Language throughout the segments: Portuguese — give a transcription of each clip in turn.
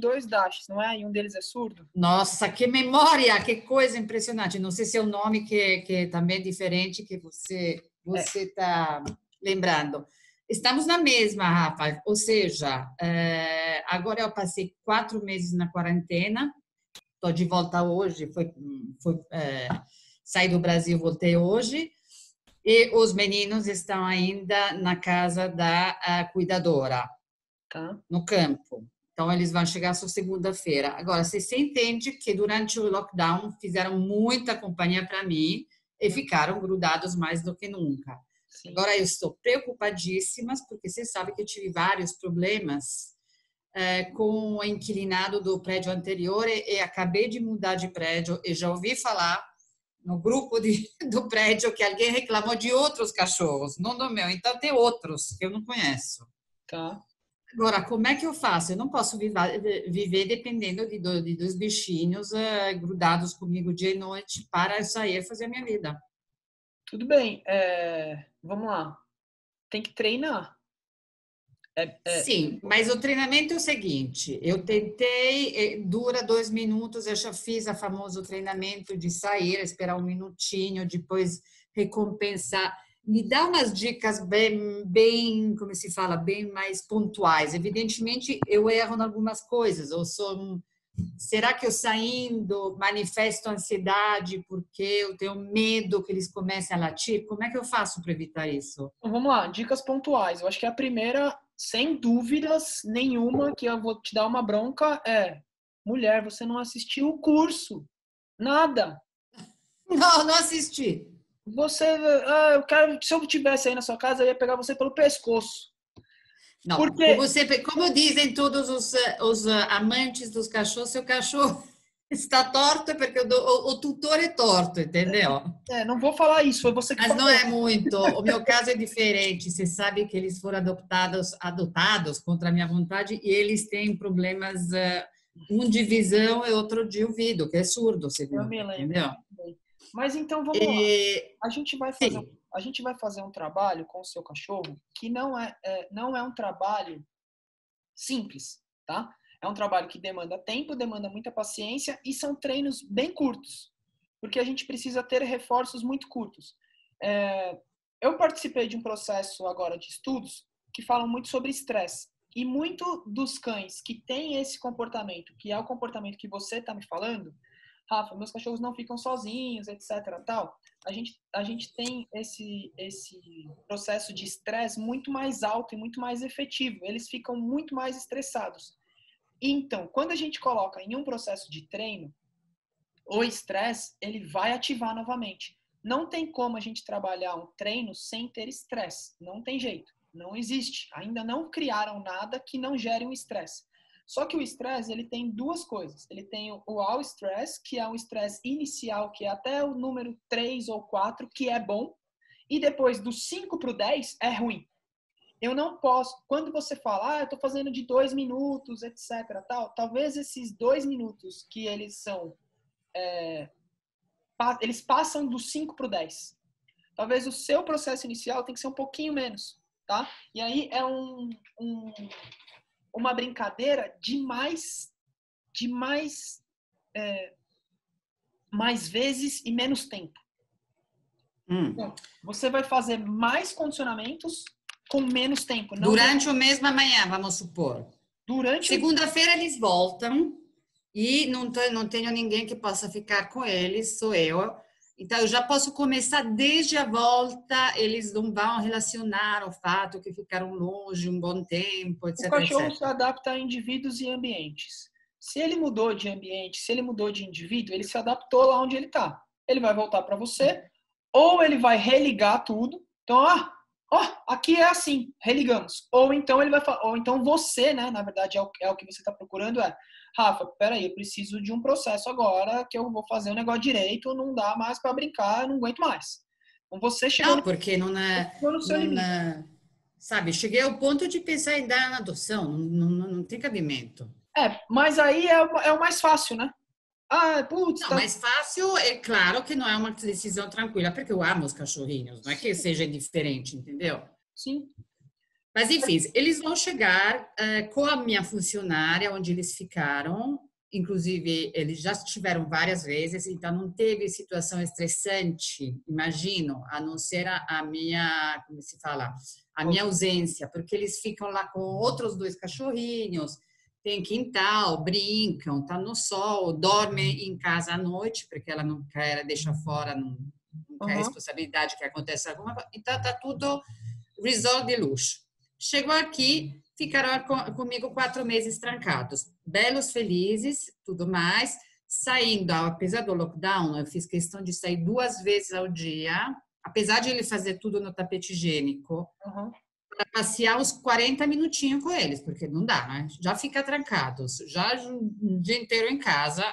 dois dashes, não é? E um deles é surdo. Nossa, que memória! Que coisa impressionante. Não sei se é um nome que também é diferente que você está lembrando. Estamos na mesma, Rafa. Ou seja, agora eu passei 4 meses na quarentena. Estou de volta hoje. Saí do Brasil, voltei hoje. E os meninos estão ainda na casa da cuidadora, tá, no campo. Então, eles vão chegar só segunda-feira. Agora, você entende que durante o lockdown fizeram muita companhia para mim e ficaram grudados mais do que nunca. Sim. Agora, eu estou preocupadíssima, porque você sabe que eu tive vários problemas com o inquilino do prédio anterior e acabei de mudar de prédio e já ouvi falar no grupo do prédio que alguém reclamou de outros cachorros, não do meu. Então, tem outros que eu não conheço. Tá. Agora, como é que eu faço? Eu não posso viver dependendo de dois bichinhos grudados comigo dia e noite para sair e fazer a minha vida. Tudo bem. Vamos lá. Tem que treinar. Sim, mas o treinamento é o seguinte. Eu tentei, dura 2 minutos, eu já fiz a famoso treinamento de sair, esperar 1 minutinho, depois recompensar. Me dá umas dicas bem, como se fala, bem mais pontuais. Evidentemente, eu erro em algumas coisas. Será que eu saindo manifesto ansiedade porque eu tenho medo que eles comecem a latir? Como é que eu faço para evitar isso? Então, vamos lá, dicas pontuais. Eu acho que a primeira, sem dúvidas nenhuma, que eu vou te dar uma bronca é: mulher, você não assistiu o curso. Nada. Não assisti. Você, se eu tivesse aí na sua casa, eu ia pegar você pelo pescoço. Não, porque você, como dizem todos os amantes dos cachorros, seu cachorro está torto é porque o tutor é torto, entendeu? Não vou falar isso, foi você que falou. Mas não é muito, o meu caso é diferente. Você sabe que eles foram adotados contra a minha vontade e eles têm problemas, um de visão e outro de ouvido, que é surdo, segundo, entendeu? Mas então vamos lá. A gente vai fazer um trabalho com o seu cachorro que não é um trabalho simples, tá? É um trabalho que demanda tempo, demanda muita paciência e são treinos bem curtos, porque a gente precisa ter reforços muito curtos. Eu participei de um processo agora de estudos que falam muito sobre estresse e muito dos cães que têm esse comportamento, que é o comportamento que você está me falando, Rafa, meus cachorros não ficam sozinhos, etc. Tal. A gente tem esse processo de estresse muito mais alto e muito mais efetivo. Eles ficam muito mais estressados. Então, quando a gente coloca em um processo de treino, o estresse, ele vai ativar novamente. Não tem como a gente trabalhar um treino sem ter estresse. Não tem jeito. Não existe. Ainda não criaram nada que não gere um estresse. Só que o estresse, ele tem duas coisas. Ele tem o all stress, que é um estresse inicial, que é até o número 3 ou 4, que é bom. E depois, do 5 para o 10, é ruim. Eu não posso... Quando você fala, eu estou fazendo de 2 minutos, etc. Tal, talvez esses 2 minutos que eles são... eles passam do 5 para o 10. Talvez o seu processo inicial tem que ser um pouquinho menos, tá? E aí é uma brincadeira de mais vezes e menos tempo. Então, você vai fazer mais condicionamentos com menos tempo. Não durante o mesmo amanhã, vamos supor. Segunda-feira eles voltam e não tenho ninguém que possa ficar com eles, sou eu. Então, eu já posso começar desde a volta, eles não vão relacionar o fato que ficaram longe um bom tempo, etc. O cachorro etc. se adapta a indivíduos e ambientes. Se ele mudou de ambiente, se ele mudou de indivíduo, ele se adaptou lá onde ele está. Ele vai voltar para você, ou ele vai religar tudo. Então, aqui é assim, religamos. Ou então ele vai falar, ou então você, né? Na verdade, é o que você está procurando, Rafa, peraí, eu preciso de um processo agora que eu vou fazer um negócio direito, não dá mais para brincar, eu não aguento mais. Então você chega... Não, porque não é, sabe, cheguei ao ponto de pensar em dar na adoção, não tem cabimento. Mas aí é o mais fácil, né? Mais fácil, é claro que não é uma decisão tranquila, porque eu amo os cachorrinhos, não é que seja indiferente, entendeu? Sim. Mas, enfim, eles vão chegar com a minha funcionária, onde eles ficaram. Inclusive, eles já estiveram várias vezes, então não teve situação estressante, imagino, a não ser a minha, como se fala, a minha ausência, porque eles ficam lá com outros dois cachorrinhos, tem quintal, brincam, tá no sol, dormem em casa à noite, porque ela não quer deixar fora, não quer responsabilidade que aconteça alguma coisa, então tá tudo resort de luxo. Chegou aqui, ficaram comigo 4 meses trancados, belos, felizes, tudo mais, saindo, apesar do lockdown, eu fiz questão de sair 2 vezes ao dia, apesar de ele fazer tudo no tapete higiênico, para passear uns 40 minutinhos com eles, porque não dá, né? Já fica trancados, já o dia inteiro em casa,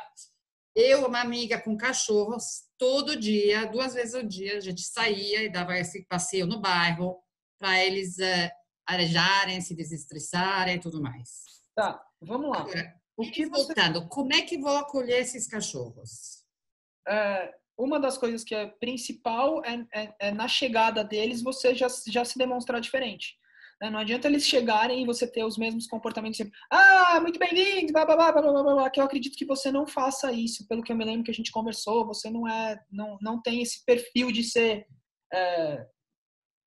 eu, uma amiga com cachorros, todo dia, 2 vezes ao dia, a gente saía e dava esse passeio no bairro, para eles arejarem, se desestressarem e tudo mais. Tá, vamos lá. Agora, voltando, como é que vou acolher esses cachorros? Uma das coisas que é principal é na chegada deles você já se demonstrar diferente. Não adianta eles chegarem e você ter os mesmos comportamentos. Sempre, muito bem-vindos, blá, blá, blá, blá, blá, blá, que eu acredito que você não faça isso. Pelo que eu me lembro que a gente conversou, você não tem esse perfil de ser...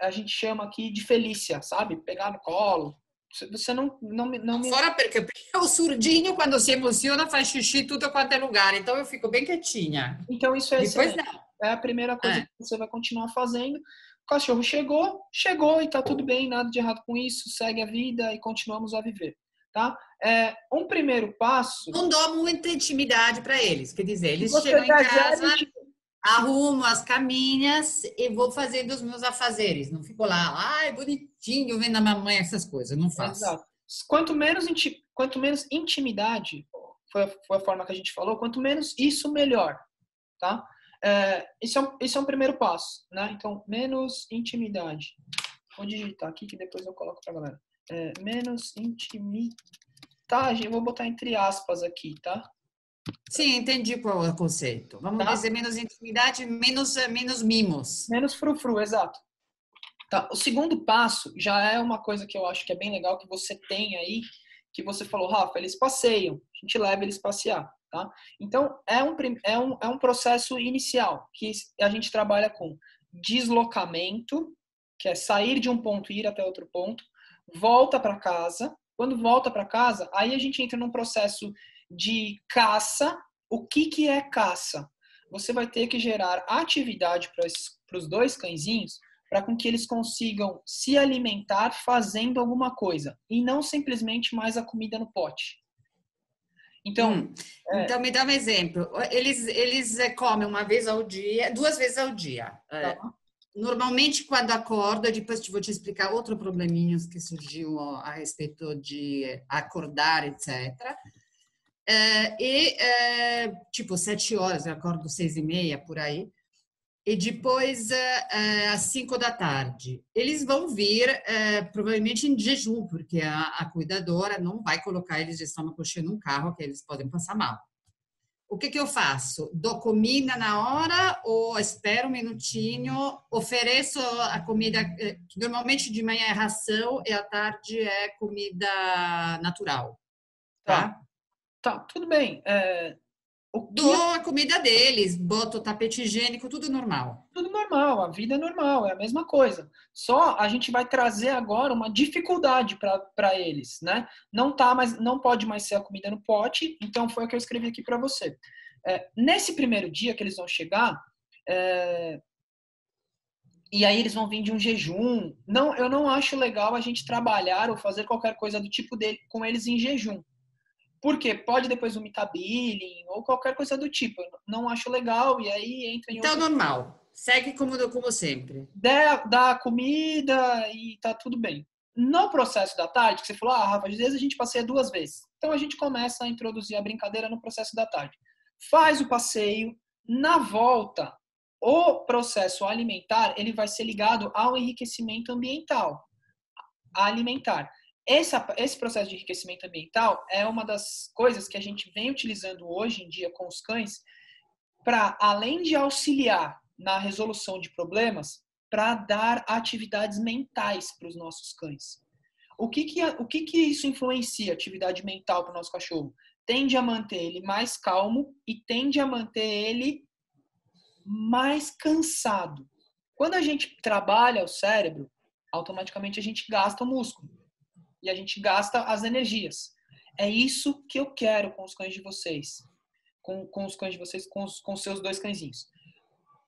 a gente chama aqui de Felícia, sabe? Pegar no colo. Você não me... Fora porque o surdinho, quando se emociona, faz xixi tudo quanto é lugar. Então, eu fico bem quietinha. Então, isso é excelente. É a primeira coisa que você vai continuar fazendo. O cachorro chegou e tá tudo bem, nada de errado com isso. Segue a vida e continuamos a viver, tá? Um primeiro passo... Não dou muita intimidade para eles. Quer dizer, eles chegam em casa... Arrumo as caminhas e vou fazendo os meus afazeres. Não fico lá, bonitinho, vendo a mamãe, essas coisas. Não faço. Exato. Quanto menos intimidade, foi a forma que a gente falou, quanto menos isso, melhor. Tá? Isso é um primeiro passo. Né? Então, menos intimidade. Vou digitar aqui que depois eu coloco pra galera. Menos intimidade. Eu vou botar entre aspas aqui, tá? Sim, entendi qual é o conceito. Vamos dizer menos intimidade, menos mimos. Menos frufru, exato. Tá. O segundo passo já é uma coisa que eu acho que é bem legal que você tem aí, que você falou, Rafa, eles passeiam, a gente leva eles passear. Tá? Então, é um processo inicial que a gente trabalha com deslocamento, que é sair de um ponto e ir até outro ponto, volta para casa. Quando volta para casa, aí a gente entra num processo de caça. O que é caça? Você vai ter que gerar atividade para os 2 cãezinhos para com que eles consigam se alimentar fazendo alguma coisa e não simplesmente mais a comida no pote. Então me dá um exemplo. Eles comem 2 vezes ao dia. Tá. Normalmente, quando acordo, depois vou te explicar outro probleminho que surgiu a respeito de acordar, etc. Tipo, 7 horas, eu acordo 6:30, por aí. E depois, às 5 da tarde. Eles vão vir, provavelmente em jejum, porque a cuidadora não vai colocar eles de estômago cheio num carro, que eles podem passar mal. O que eu faço? Dou comida na hora ou espero um minutinho? Ofereço a comida, que normalmente de manhã é ração e à tarde é comida natural. Tá? Tá, tudo bem. Dou a comida deles, boto o tapete higiênico, tudo normal. Tudo normal, a vida é normal, é a mesma coisa. Só a gente vai trazer agora uma dificuldade para eles, né? Não pode mais ser a comida no pote, então foi o que eu escrevi aqui para você. Nesse primeiro dia que eles vão chegar, e aí eles vão vir de um jejum. Não, eu não acho legal a gente trabalhar ou fazer qualquer coisa do tipo com eles em jejum. Porque pode depois vomitar billing ou qualquer coisa do tipo. Eu não acho legal e aí entra em... Então, normal. Segue como sempre. Dá comida e tá tudo bem. No processo da tarde, que você falou, Rafa, às vezes a gente passeia 2 vezes. Então, a gente começa a introduzir a brincadeira no processo da tarde. Faz o passeio. Na volta, o processo alimentar, ele vai ser ligado ao enriquecimento ambiental. Alimentar. Esse processo de enriquecimento ambiental é uma das coisas que a gente vem utilizando hoje em dia com os cães para, além de auxiliar na resolução de problemas, para dar atividades mentais para os nossos cães. O que isso influencia, atividade mental, para o nosso cachorro? Tende a manter ele mais calmo e tende a manter ele mais cansado. Quando a gente trabalha o cérebro, automaticamente a gente gasta o músculo. E a gente gasta as energias. É isso que eu quero com os cães de vocês. Com os cães de vocês, com os seus dois cãezinhos.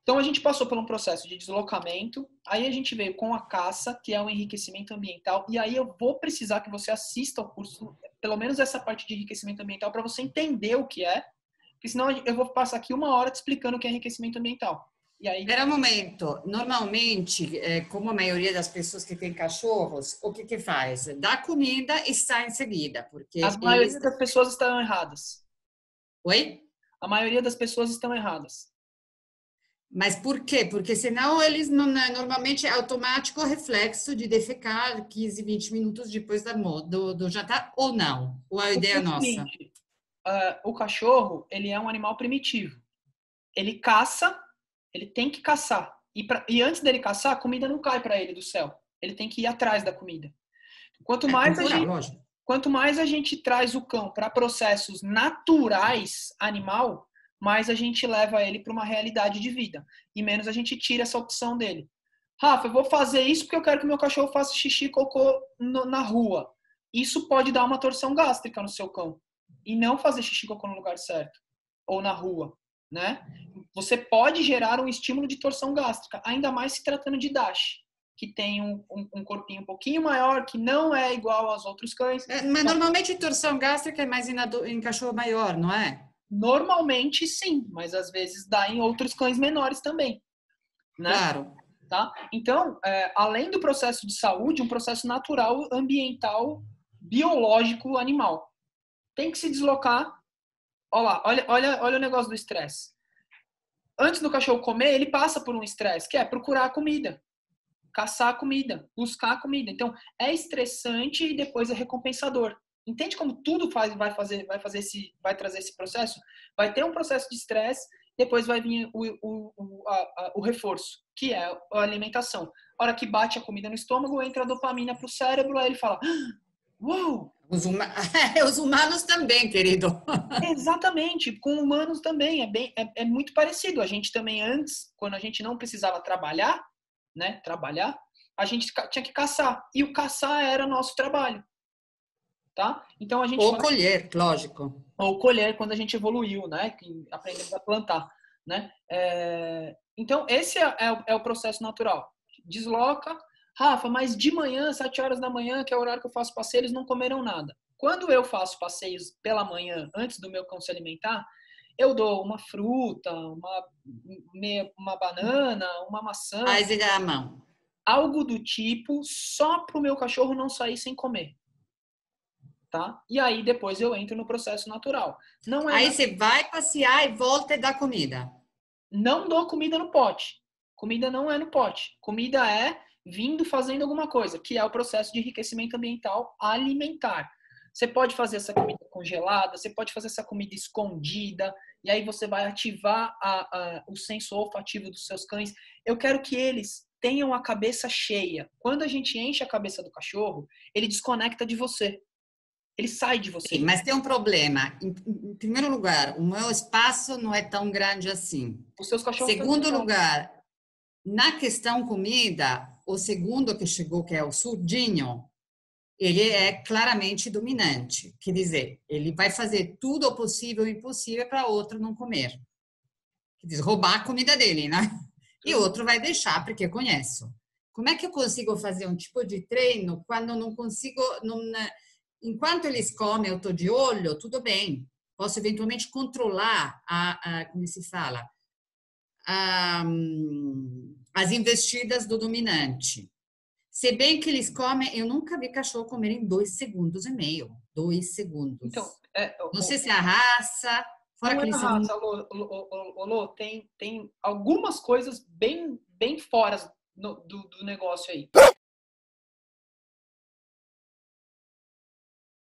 Então, a gente passou por um processo de deslocamento, aí a gente veio com a caça, que é um enriquecimento ambiental, e aí eu vou precisar que você assista ao curso, pelo menos essa parte de enriquecimento ambiental, para você entender o que é, porque senão eu vou passar aqui 1 hora te explicando o que é enriquecimento ambiental. E aí... Espera um momento. Normalmente, como a maioria das pessoas que tem cachorros, o que que faz? Dá comida e sai em seguida, porque... A maioria das pessoas estão erradas. Oi? A maioria das pessoas estão erradas. Mas por quê? Porque senão eles não, normalmente é automático o reflexo de defecar 15, 20 minutos depois do jantar ou não. Ou a ideia nossa? O cachorro, ele é um animal primitivo. Ele caça, ele tem que caçar. E antes dele caçar, a comida não cai para ele do céu. Ele tem que ir atrás da comida. Quanto mais a gente traz o cão para processos naturais animal, mais a gente leva ele para uma realidade de vida. E menos a gente tira essa opção dele. Rafa, eu vou fazer isso porque eu quero que meu cachorro faça xixi e cocô na rua. Isso pode dar uma torção gástrica no seu cão. E não fazer xixi e cocô no lugar certo. Ou na rua, né? Você pode gerar um estímulo de torção gástrica. Ainda mais se tratando de Dash. Que tem um corpinho um pouquinho maior, que não é igual aos outros cães. Mas normalmente torção gástrica é mais em cachorro maior, não é? Normalmente sim, mas às vezes dá em outros cães menores também, né? Claro. Tá? Então, além do processo de saúde, um processo natural, ambiental, biológico, animal. Tem que se deslocar. Olha o negócio do estresse. Antes do cachorro comer, ele passa por um estresse, que é procurar a comida, caçar a comida, buscar a comida. Então, é estressante e depois é recompensador. Entende como tudo vai trazer esse processo? Vai ter um processo de estresse, depois vai vir o reforço, que é a alimentação. A hora que bate a comida no estômago, entra a dopamina para o cérebro, aí ele fala, uau! Os humanos também, querido. Exatamente, com humanos também, é muito parecido. A gente também antes, quando a gente não precisava trabalhar, né, a gente tinha que caçar, e o caçar era nosso trabalho. Tá? Então, a gente colher, lógico. Ou colher quando a gente evoluiu, né? Que aprendemos a plantar, né? Então, esse é o processo natural. Desloca. Rafa, mas de manhã, 7 horas da manhã, que é o horário que eu faço passeio, eles não comeram nada. Quando eu faço passeios pela manhã, antes do meu cão se alimentar, eu dou uma fruta, uma banana, uma maçã. Algo do tipo, só para o meu cachorro não sair sem comer. Tá? E aí depois eu entro no processo natural. Não é aí você vai passear e volta e dá comida. Não dou comida no pote. Comida não é no pote. Comida é vindo fazendo alguma coisa, que é o processo de enriquecimento ambiental alimentar. Você pode fazer essa comida congelada, você pode fazer essa comida escondida, e aí você vai ativar o senso olfativo dos seus cães. Eu quero que eles tenham a cabeça cheia. Quando a gente enche a cabeça do cachorro, ele desconecta de você. Ele sai de você. Sim, mas tem um problema. Em primeiro lugar, o meu espaço não é tão grande assim. Os seus cachorros. Segundo lugar, na questão comida, o segundo que chegou, que é o surdinho, ele é claramente dominante. Quer dizer, ele vai fazer tudo o possível e impossível para outro não comer. Quer dizer, roubar a comida dele, né? E outro vai deixar, porque eu conheço. Como é que eu consigo fazer um tipo de treino quando eu não consigo... Enquanto eles comem, eu estou de olho, tudo bem. Posso eventualmente controlar como se fala, as investidas do dominante. Se bem que eles comem, eu nunca vi cachorro comer em 2,5 segundos. 2 segundos. Então, não sei se é a raça. Fora não que eles raça, são... Lô, tem algumas coisas bem fora do negócio aí.